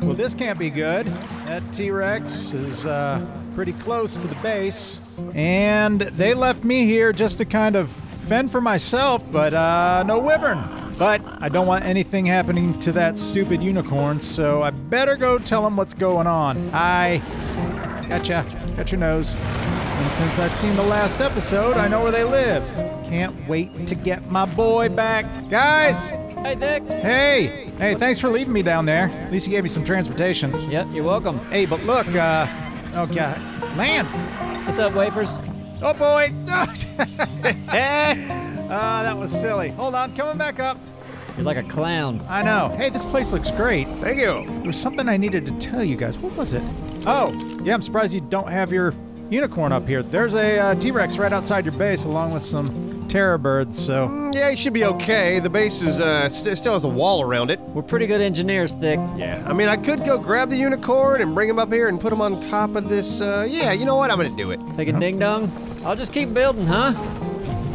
Well, this can't be good. That T-Rex is pretty close to the base. And they left me here just to kind of fend for myself, but no wyvern. But I don't want anything happening to that stupid unicorn, so I better go tell him what's going on. I gotcha. Got your nose. And since I've seen the last episode, I know where they live. Can't wait to get my boy back. Guys! Hey, Thick! Hey! Hey, thanks for leaving me down there. At least you gave me some transportation. Yep, you're welcome. Hey, but look, oh, God. Man! What's up, wafers? Oh, boy! That was silly. Hold on, coming back up. You're like a clown. I know. Hey, this place looks great. Thank you. There was something I needed to tell you guys. What was it? Oh, yeah, I'm surprised you don't have your unicorn up here. There's a T-Rex right outside your base along with some terror birds, so... yeah, you should be okay. The base is, still has a wall around it. We're pretty good engineers, Thick. Yeah, I mean, I could go grab the unicorn and bring him up here and put him on top of this, yeah, you know what? I'm gonna do it. Take a ding-dong? I'll just keep building, huh?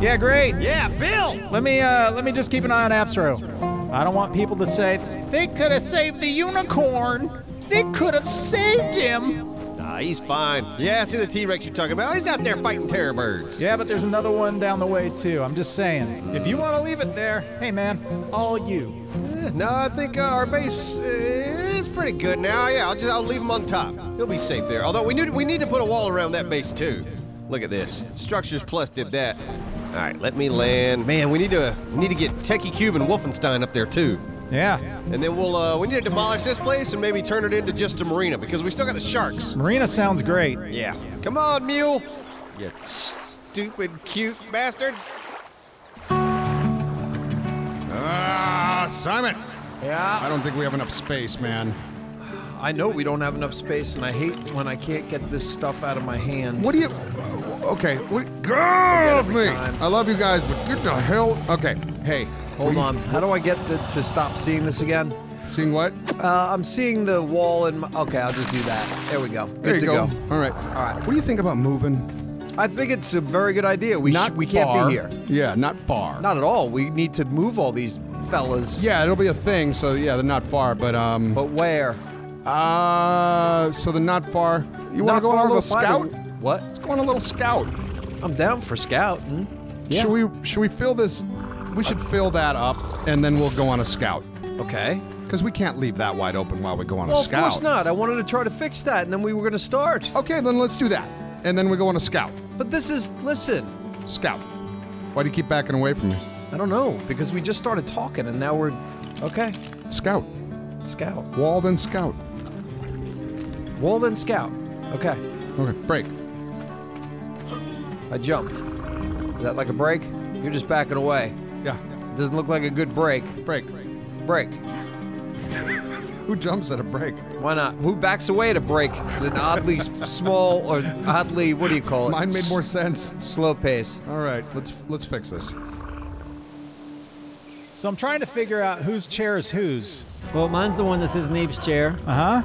Yeah, great. Yeah, build! Let me just keep an eye on Abstro. I don't want people to say, they could have saved the unicorn! They could have saved him! He's fine. Yeah, I see the T-Rex you're talking about. He's out there fighting terror birds. Yeah, but there's another one down the way, too. I'm just saying. If you want to leave it there, hey, man, all you. No, I think our base is pretty good now. Yeah, I'll leave him on top. He'll be safe there. Although we need to put a wall around that base, too. Look at this. Structures Plus did that. All right, let me land. Man, we need to get Techie Cube and Wolfenstein up there, too. Yeah. And then we'll, we need to demolish this place and maybe turn it into just a marina, because we still got the sharks. Marina sounds great. Yeah. Come on, mule! You stupid, cute bastard. Ah, Simon! Yeah? I don't think we have enough space, man. I know we don't have enough space, and I hate when I can't get this stuff out of my hand. What do you... okay. Go off me! I love you guys, but get the hell... okay. Hey. Hold on. How do I get to stop seeing this again? Seeing what? I'm seeing the wall in my... okay, I'll just do that. There we go. Good to go. All right. All right. What do you think about moving? I think it's a very good idea. We can't be here. Yeah, not far. Not at all. We need to move all these fellas. Yeah, it'll be a thing, so yeah, they're not far, but.... But where? So they're not far... you want to go on a little scout? What? Let's go on a little scout. I'm down for scouting. Yeah. Should we fill this... we should fill that up, and then we'll go on a scout. Okay. Because we can't leave that wide open while we go on a scout. Well, of course not. I wanted to try to fix that, and then we were going to start. Okay, then let's do that. And then we go on a scout. But this is... listen. Scout. Why do you keep backing away from me? I don't know. Because we just started talking, and now we're... okay. Scout. Scout. Wall, then scout. Wall, then scout. Okay. Okay, break. I jumped. Is that like a break? You're just backing away. Yeah. Doesn't look like a good break. Break. Break. Who jumps at a break? Why not? Who backs away at a break? An oddly small or oddly, what do you call it? Mine made more sense. Slow pace. All right, let's fix this. So I'm trying to figure out whose chair is whose. Well, mine's the one that says Neeb's chair. Uh-huh.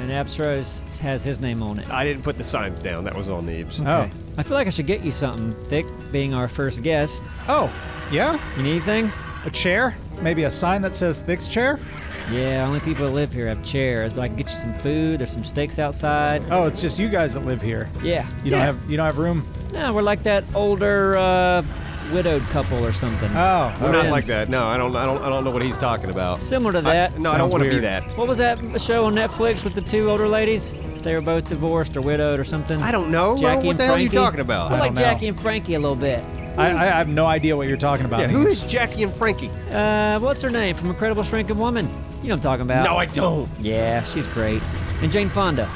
And Abstro has his name on it. I didn't put the signs down. That was all Neeb's. Okay. Oh. I feel like I should get you something, Thick, being our first guest. Oh. Yeah? You need anything? A chair? Maybe a sign that says Thick's Chair? Yeah, only people that live here have chairs, but I can get you some food, there's some steaks outside. Oh, it's just you guys that live here? Yeah. You don't have room? No, we're like that older, widowed couple or something. Oh. We're not like that. No, I don't know what he's talking about. Similar to that. No, I don't want to be that. What was that show on Netflix with the two older ladies? They were both divorced or widowed or something? I don't know. Jackie and Frankie? What the hell are you talking about? I like Jackie and Frankie a little bit. I have no idea what you're talking about. Yeah, who is Jackie and Frankie? What's her name from Incredible Shrinking Woman? You know what I'm talking about. No, I don't. Yeah, she's great. And Jane Fonda.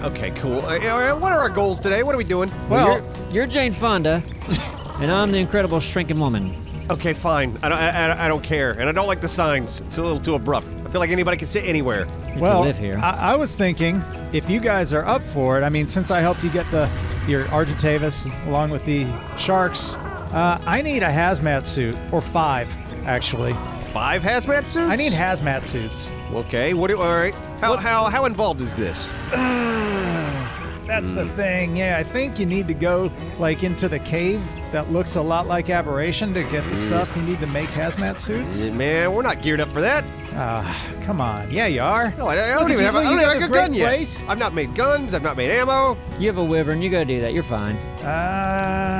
Okay, cool. What are our goals today? What are we doing? Well, you're Jane Fonda, and I'm the Incredible Shrinking Woman. Okay, fine. I don't care, and I don't like the signs. It's a little too abrupt. I feel like anybody can sit anywhere. Well, live here. I was thinking, if you guys are up for it, I mean, since I helped you get your Argentavis along with the sharks, I need a hazmat suit, or 5, actually. 5 hazmat suits? I need hazmat suits. Okay, what do, all right. How involved is this? That's the thing, yeah. I think you need to go, like, into the cave that looks a lot like Aberration to get the stuff you need to make hazmat suits. Man, we're not geared up for that. Come on. Yeah, you are. No, I don't even have a good gun yet. I've not made guns. I've not made ammo. You have a wyvern. You go do that. You're fine.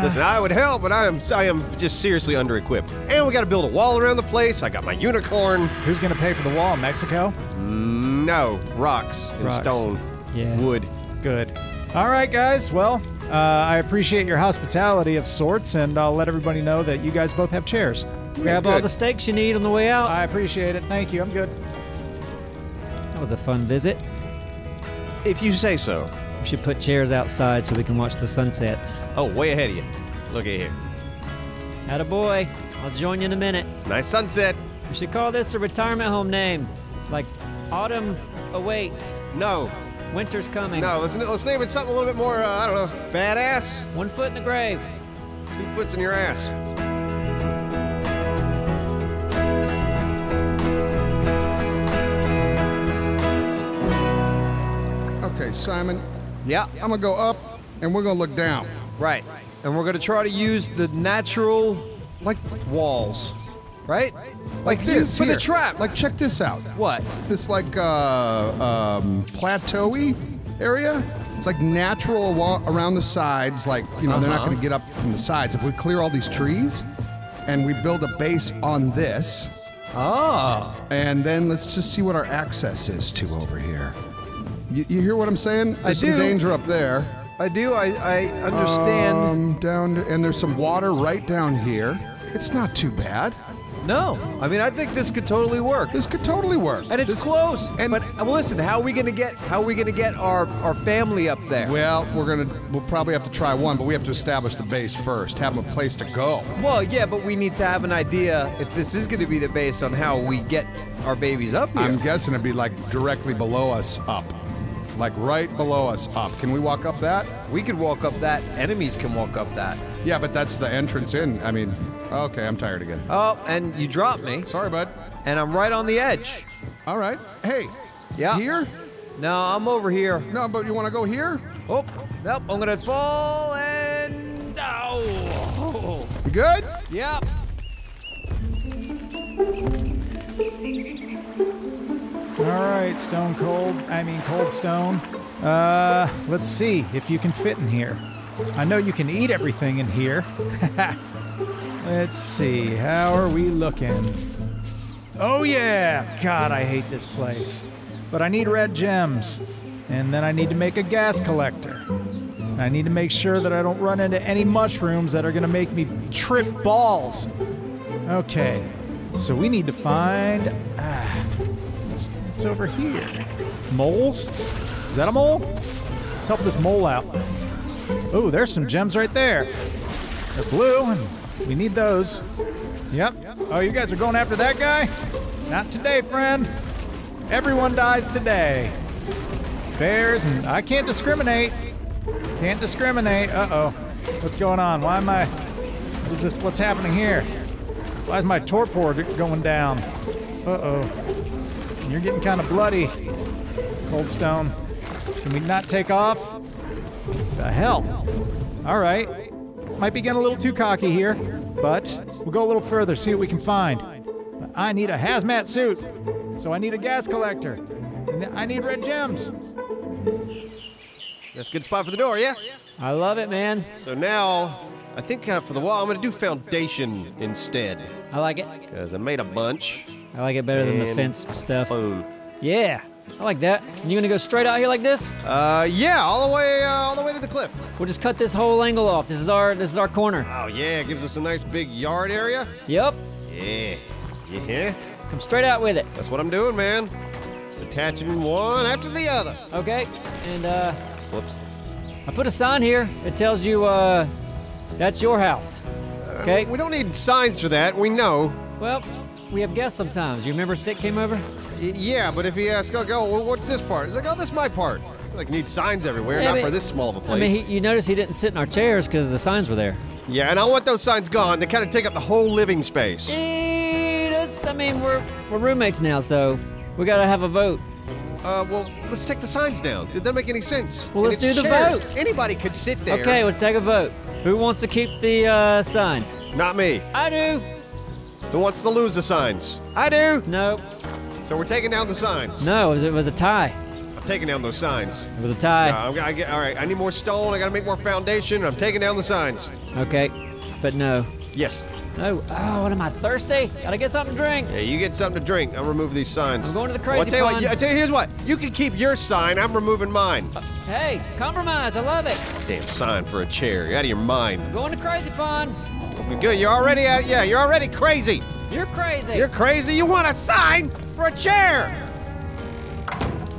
Listen, I would help, but I am just seriously under-equipped. And we got to build a wall around the place. I got my unicorn. Who's going to pay for the wall? Mexico? No. Rocks and stone. Yeah. Wood. Good. All right, guys. Well, I appreciate your hospitality of sorts, and I'll let everybody know that you guys both have chairs. Grab all the steaks you need on the way out. I appreciate it. Thank you. I'm good. That was a fun visit. If you say so. We should put chairs outside so we can watch the sunsets. Oh, way ahead of you. Look at here. Attaboy. I'll join you in a minute. Nice sunset. We should call this a retirement home name. Like, Autumn Awaits. No. Winter's coming. No, let's name it something a little bit more, I don't know, badass. 1 foot in the grave. 2 foot in your ass. Okay, Simon. Yeah? I'm going to go up, and we're going to look down. Right. And we're going to try to use the natural, like, walls. Right? Like this for the trap. Like, check this out. What? This, like, plateau-y area. It's like natural around the sides. Like, you know, they're not going to get up from the sides. If we clear all these trees and we build a base on this. Oh. And then let's just see what our access is to over here. You hear what I'm saying? There's some danger up there. I do. I understand. Down to, and there's some water right down here. It's not too bad. No, I mean, I think this could totally work. This could totally work. And it's close. And but listen, how are we gonna get our family up there? Well, we'll probably have to try one, but we have to establish the base first, have them a place to go. Well, yeah, but we need to have an idea if this is gonna be the base on how we get our babies up here. I'm guessing it'd be like directly below us up. Like right below us up. Can we walk up that? We could walk up that. Enemies can walk up that. Yeah, but that's the entrance in. I mean, okay, I'm tired again. Oh, and you dropped me. Sorry, bud. And I'm right on the edge. All right. Hey. Yeah. Here? No, I'm over here. No, but you want to go here? Oh, nope. I'm going to fall and... Oh. You good? Yep. All right, Stone Cold. I mean, Cold Stone. Let's see if you can fit in here. I know you can eat everything in here. Let's see. How are we looking? Oh, yeah. God, I hate this place. But I need red gems. And then I need to make a gas collector. And I need to make sure that I don't run into any mushrooms that are going to make me trip balls. Okay. So we need to find... It's over here. Moles? Is that a mole? Let's help this mole out. Oh, there's some gems right there. They're blue, and we need those. Yep. Oh, you guys are going after that guy? Not today, friend. Everyone dies today. Bears, and I can't discriminate. Can't discriminate. Uh-oh. What's going on? Why am I... What is this? What's happening here? Why is my torpor going down? Uh-oh. You're getting kind of bloody, Cold Stone. Can we not take off? The hell? All right. Might be getting a little too cocky here, but we'll go a little further, see what we can find. I need a hazmat suit, so I need a gas collector. And I need red gems. That's a good spot for the door, yeah? I love it, man. So now, I think for the wall, I'm going to do foundation instead. I like it. Because I made a bunch. I like it better than the fence stuff. Boom. Yeah, I like that. And you gonna go straight out here like this? Yeah, all the way to the cliff. We'll just cut this whole angle off. This is our corner. Oh yeah, it gives us a nice big yard area. Yep. Yeah. Yeah. Come straight out with it. That's what I'm doing, man. Just attaching one after the other. Okay. And whoops. I put a sign here. It tells you that's your house. Okay. We don't need signs for that. We know. Well. We have guests sometimes. You remember Thick came over? Yeah, but if he asks, "Oh, well, what's this part?" He's like, "Oh, this is my part." Like, need signs everywhere, not for this small of a place. I mean, you notice he didn't sit in our chairs because the signs were there. Yeah, and I want those signs gone. They kind of take up the whole living space. Eat a I mean, we're roommates now, so we gotta have a vote. Well, let's take the signs down. It doesn't make any sense. Well, let's do the vote. Anybody could sit there. Okay, we'll take a vote. Who wants to keep the signs? Not me. I do. Who wants to lose the signs? I do. Nope. So we're taking down the signs. No, it was a tie. I'm taking down those signs. It was a tie. All right, I need more stone. I gotta make more foundation. I'm taking down the signs. Okay, but no. Yes. No. Oh, what am I, thirsty? Gotta get something to drink. Yeah, you get something to drink. I'll remove these signs. I'm going to the crazy pond. I tell you, here's what. You can keep your sign. I'm removing mine. Hey, compromise. I love it. Damn sign for a chair. You're out of your mind. I'm going to crazy pond. Good. You're already out. Yeah, you're already crazy. You're crazy. You're crazy. You want a sign for a chair.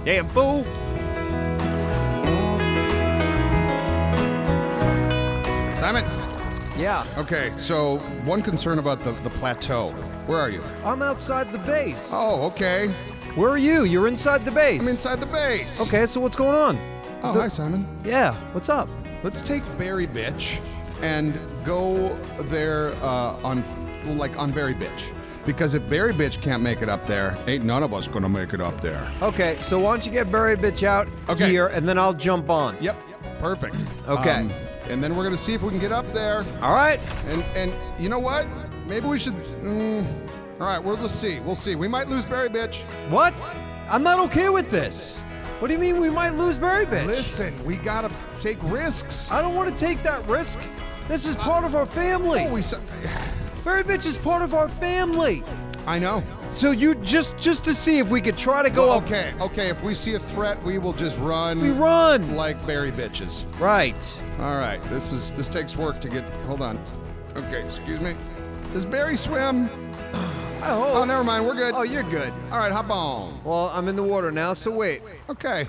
Damn fool. Simon. Yeah. Okay, so one concern about the plateau. Where are you? I'm outside the base. Oh, okay. Where are you? You're inside the base. I'm inside the base. Okay, so what's going on? Oh, hi, Simon. Yeah, what's up? Let's take Berry Bitch and go there on Berry Bitch. Because if Berry Bitch can't make it up there, ain't none of us gonna make it up there. Okay, so why don't you get Berry Bitch out here, and then I'll jump on. Yep, perfect. Okay. And then we're gonna see if we can get up there. All right. And you know what? Maybe we should. All right. Well, let's see. We'll see. We might lose Berry Bitch. What? I'm not okay with this. What do you mean we might lose Berry Bitch? Listen, we gotta take risks. I don't want to take that risk. This is part of our family. Oh, Berry Bitch is part of our family. I know. So you just to see if we could try to go. Well, okay. Okay. If we see a threat, we will just run. We run like Berry Bitches. Right. All right. This takes work to get. Hold on. Okay. Excuse me. Does Berry swim? Oh, never mind. We're good. Oh, you're good. All right. Hop on. Well, I'm in the water now, so wait. Okay.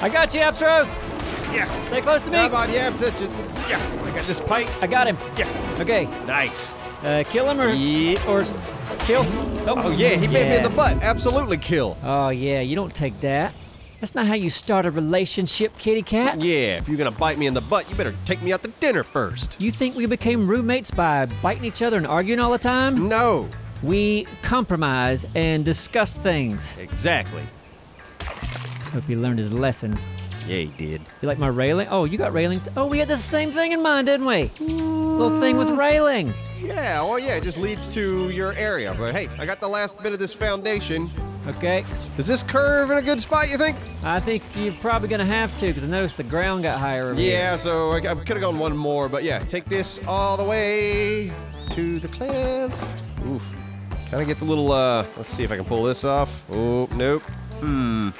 I got you, Abstro. Yeah. Stay close to me. How about you, Abstro? Yeah. I got this pike. I got him. Yeah. Okay. Nice. Kill him or kill? Nope. Oh yeah, he bit me in the butt. Absolutely kill. Oh yeah, you don't take that. That's not how you start a relationship, kitty cat. Yeah, if you're gonna bite me in the butt, you better take me out to dinner first. You think we became roommates by biting each other and arguing all the time? No. We compromise and discuss things. Exactly. Hope he learned his lesson. Yeah, he did. You like my railing? Oh, you got railing. Oh, we had the same thing in mind, didn't we? Little thing with railing. Yeah, well, yeah, it just leads to your area. But hey, I got the last bit of this foundation. Okay. Is this curve in a good spot, you think? I think you're probably going to have to, because I noticed the ground got higher over here. Yeah, so I could have gone one more, but yeah, take this all the way to the cliff. Oof. Kind of gets a little, let's see if I can pull this off. Oh, nope. What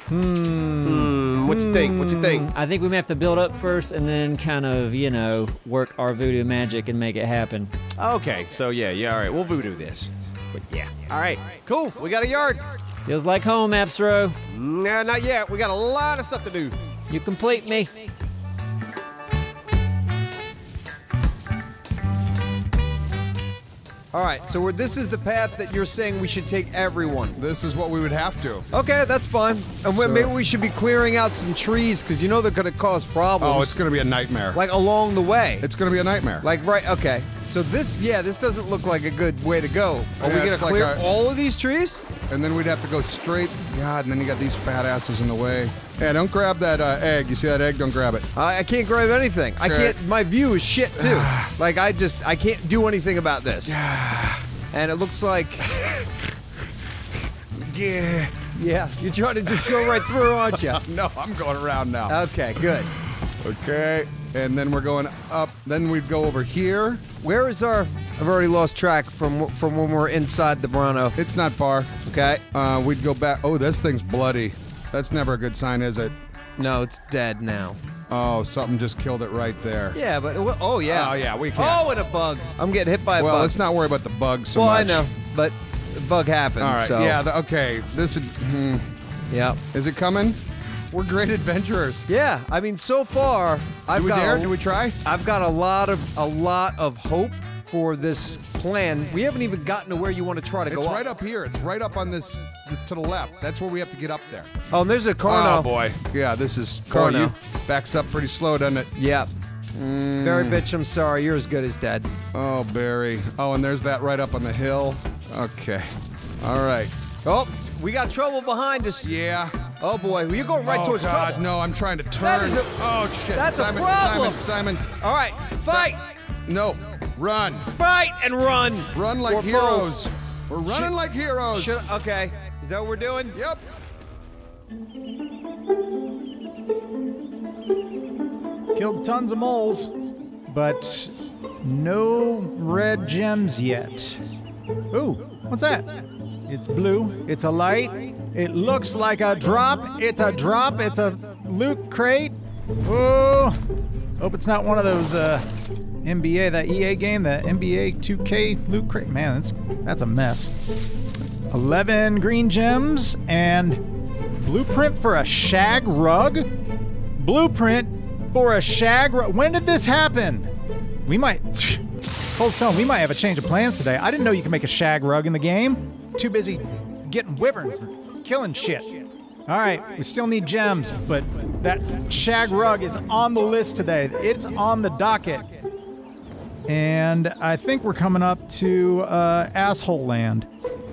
you think? What you think? I think we may have to build up first and then kind of, you know, work our voodoo magic and make it happen. Okay, so yeah, all right, we'll voodoo this. But yeah. All right, cool, we got a yard. Feels like home, Abstro. No, not yet, we got a lot of stuff to do. You complete me. All right, so this is the path that you're saying we should take everyone. This is what we would have to. Okay, that's fine. And maybe we should be clearing out some trees, because you know they're going to cause problems. Oh, it's going to be a nightmare. Like, along the way. It's going to be a nightmare. Like, right, okay. So this doesn't look like a good way to go. Are we going to clear all of these trees? And then we'd have to go straight. God, and then you got these fat asses in the way. Hey, don't grab that egg. You see that egg? Don't grab it. I can't grab anything. Sure. I can't. My view is shit, too. Like, I can't do anything about this. And it looks like... Yeah. Yeah. You're trying to just go right through, aren't you? No, I'm going around now. Okay, good. Okay. And then we're going up. Then we'd go over here. Where is our... I've already lost track from when we're inside the Brano. It's not far. Okay. We'd go back. Oh, this thing's bloody. That's never a good sign, is it? No, it's dead now. Oh, something just killed it right there. Yeah, but, oh, yeah. Oh, yeah, we can't. Oh, and a bug. I'm getting hit by a bug. Well, let's not worry about the bug so much. Well, I know, but the bug happens, all right, so. Yeah, okay, this is, Yep. Is it coming? We're great adventurers. Yeah, I mean, so far, I've got... Do we try? I've got a lot of hope for this plan. We haven't even gotten to where you want to try to go up. It's right up here. It's right up on this... to the left. That's where we have to get up there. Oh, and there's a car now. Oh, boy. Yeah, this is... Car now. Backs up pretty slow, doesn't it? Yeah. Berry Bitch, I'm sorry. You're as good as dead. Oh, Berry. Oh, and there's that right up on the hill. Okay. All right. Oh, we got trouble behind us. Yeah. Oh, boy. Well, you're going right towards trouble. Oh, God, no. I'm trying to turn. Oh, shit. That's a problem. Simon. All right. Fight. No. Run. Fight and run. Run like heroes. We're running like heroes. Okay. Is that what we're doing? Yep. Killed tons of moles, but no red gems yet. Ooh, what's that? It's blue. It's a light. It looks like a drop. It's a drop. It's a loot crate. Ooh. Hope it's not one of those NBA, that EA game, that NBA 2K loot crate. Man, that's a mess. 11 green gems and blueprint for a shag rug. Blueprint for a shag rug. When did this happen? We might, Cold Stone, we might have a change of plans today. I didn't know you could make a shag rug in the game. Too busy getting wyverns and killing shit. All right, we still need gems, but that shag rug is on the list today. It's on the docket. And I think we're coming up to Asshole Land,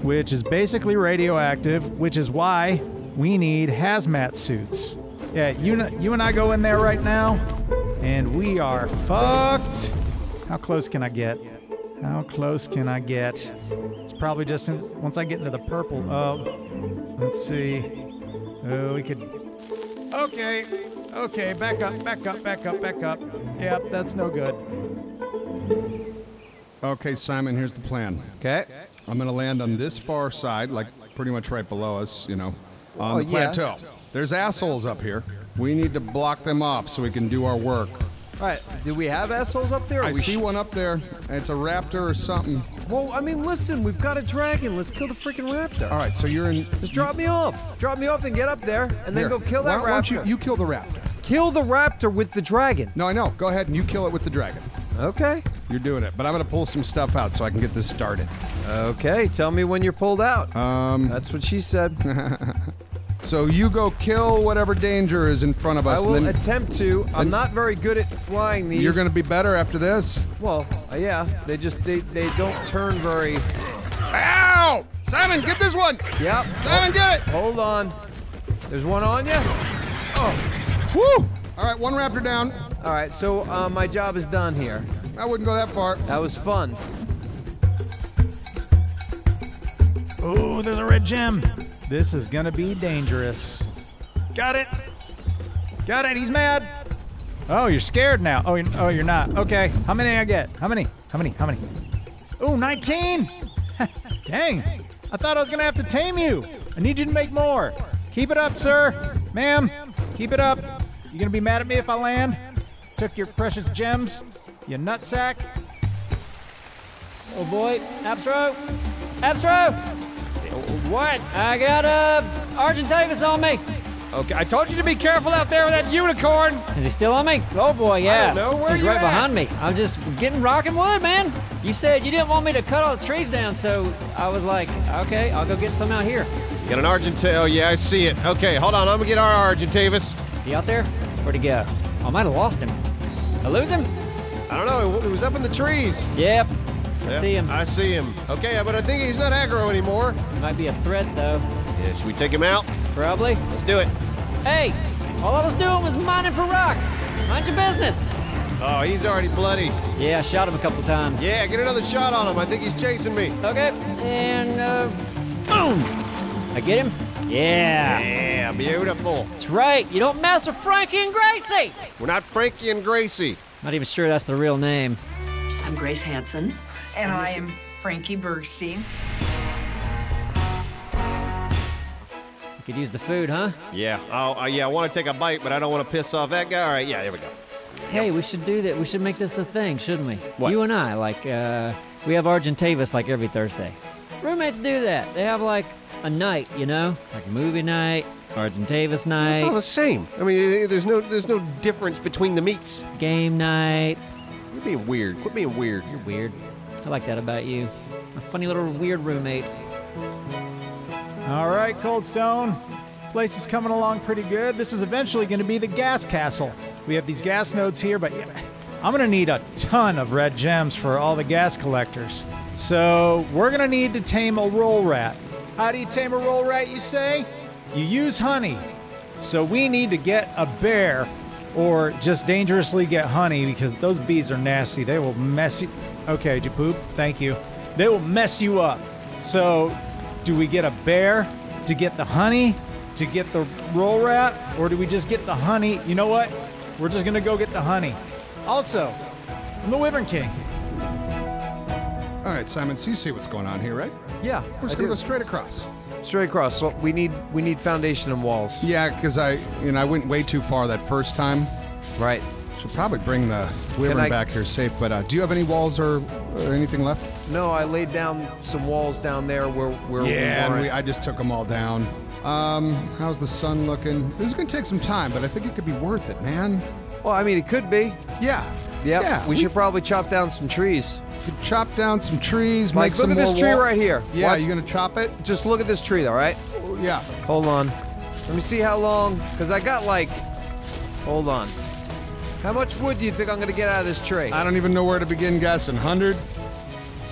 which is basically radioactive, which is why we need hazmat suits. Yeah, you and I go in there right now, and we are fucked. How close can I get? How close can I get? It's probably just once I get into the purple. Oh, let's see. Oh, we could. Okay, okay, back up, back up, back up, back up. Yep, that's no good. Okay, Simon, here's the plan. Okay. I'm gonna land on this far side, like pretty much right below us, you know, on the plateau. Yeah. There's assholes up here. We need to block them off so we can do our work. All right, do we have assholes up there? I see one up there. It's a raptor or something. Well, I mean, listen, we've got a dragon. Let's kill the freaking raptor. All right, so you're in... Just drop me off. Drop me off and get up there, and then go kill that raptor. Why don't you kill the raptor? Kill the raptor with the dragon. No, I know. Go ahead and you kill it with the dragon. Okay. You're doing it, but I'm gonna pull some stuff out so I can get this started. Okay, tell me when you're pulled out. That's what she said. So you go kill whatever danger is in front of us. I will attempt to. I'm not very good at flying these. You're going to be better after this? Well, yeah. They just, they don't turn very... Ow! Simon, get this one! Yep. Simon, get it! Hold on. There's one on you? Oh. Woo! All right, one raptor down. All right, so my job is done here. I wouldn't go that far. That was fun. Oh, there's a red gem. This is gonna be dangerous. Got it. Got it. He's mad. Oh, you're scared now. Oh, you're not. Okay. How many I get? How many? How many? How many? Ooh, 19. Dang. I thought I was gonna have to tame you. I need you to make more. Keep it up, sir. Ma'am, keep it up. You gonna be mad at me if I land? Took your precious gems, you nutsack. Oh boy. Abstro. Abstro. What? I got Argentavis on me. Okay, I told you to be careful out there with that unicorn. Is he still on me? Oh boy, yeah. I don't know. Where he's right at? Behind me. I'm just getting rockin' wood, man. You said you didn't want me to cut all the trees down, so I was like, okay, I'll go get some out here. Got an Argentavis. Oh yeah, I see it. Okay, hold on. I'm gonna get our Argentavis. Is he out there? Where'd he go? Oh, I might have lost him. Did I lose him? I don't know. He was up in the trees. Yep. I see him. I see him. Okay, but I think he's not aggro anymore. Might be a threat, though. Yeah, should we take him out? Probably. Let's do it. Hey, all I was doing was mining for rock. Mind your business. Oh, he's already bloody. Yeah, I shot him a couple times. Yeah, get another shot on him. I think he's chasing me. Okay, and boom! I get him? Yeah. Yeah, beautiful. That's right. You don't mess with Frankie and Gracie. We're not Frankie and Gracie. Not even sure that's the real name. I'm Grace Hansen. And I am Frankie Bergstein. You could use the food, huh? Yeah. Yeah, I want to take a bite, but I don't want to piss off that guy. All right, yeah, here we go. Hey, yep. We should do that. We should make this a thing, shouldn't we? What? You and I, like, we have Argentavis, like, every Thursday. Roommates do that. They have, like, a night, you know? Like movie night, Argentavis night. It's all the same. I mean, there's no difference between the meats. Game night. You're being weird. Quit being weird. You're weird. I like that about you. A funny little weird roommate. All right, Cold Stone. Place is coming along pretty good. This is eventually going to be the gas castle. We have these gas nodes here, but I'm gonna need a ton of red gems for all the gas collectors. So we're gonna need to tame a roll rat. How do you tame a roll rat, you say? You use honey. So we need to get a bear or just dangerously get honey because those bees are nasty. They will mess you. Okay, did you poop? Thank you. They will mess you up. So do we get a bear to get the honey, to get the roll rat, or do we just get the honey? You know what? We're just gonna go get the honey. Also, I'm the Wyvern King. All right, Simon, so you see what's going on here, right? Yeah, we're just gonna go straight across. Straight across. So we need foundation and walls. Yeah, because I went way too far that first time. Right. Should probably bring the Wyvern back here safe. But do you have any walls or anything left? No, I laid down some walls down there where yeah, we I just took them all down. How's the sun looking? This is gonna take some time, but I think it could be worth it, man. Well, I mean, it could be. Yeah. Yep. Yeah. We should probably chop down some trees. Chop down some trees, like, make some more. Look at this tree right here. Yeah, you're going to chop it? Just look at this tree, though, right? Yeah. Hold on. Let me see how long, because I got, like, hold on. How much wood do you think I'm going to get out of this tree? I don't even know where to begin guessing. 100?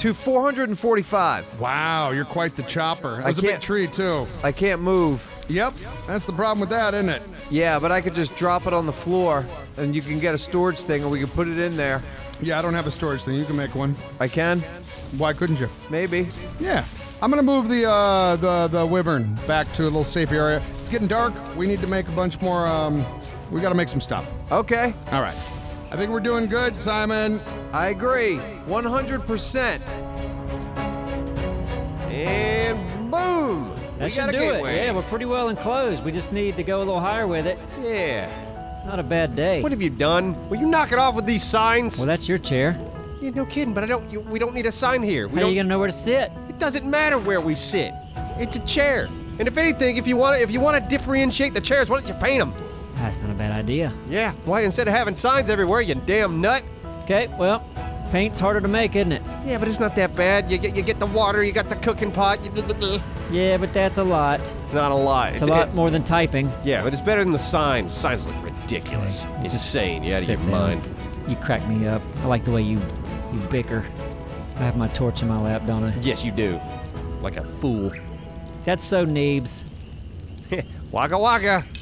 To 445. Wow, you're quite the chopper. That was a big tree, too. I can't move. Yep, that's the problem with that, isn't it? Yeah, but I could just drop it on the floor, and you can get a storage thing, and we can put it in there. Yeah, I don't have a storage thing. You can make one. I can? Why couldn't you? Maybe. Yeah. I'm going to move the Wyvern back to a little safe area. It's getting dark. We need to make a bunch more, we got to make some stuff. Okay. All right. I think we're doing good, Simon. I agree. 100%. And boom! That should do it. Yeah, we're pretty well enclosed. We just need to go a little higher with it. Yeah. Not a bad day. What have you done? Will you knock it off with these signs? Well, that's your chair. Yeah, no kidding, but we don't need a sign here. How are you gonna know where to sit? It doesn't matter where we sit. It's a chair. And if anything, if you want to differentiate the chairs, why don't you paint them? That's not a bad idea. Yeah, why instead of having signs everywhere, you damn nut. Okay, well, paint's harder to make, isn't it? Yeah, but it's not that bad. You get the water, you got the cooking pot. Yeah, but that's a lot. It's not a lot. It's a lot more than typing. Yeah, but it's better than the signs. Signs look ridiculous. Okay. It's insane. You're out of your mind. You crack me up. I like the way you bicker. I have my torch in my lap, don't I? Yes, you do. Like a fool. That's so Neebs. Waka waka.